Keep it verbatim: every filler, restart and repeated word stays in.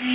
Oh,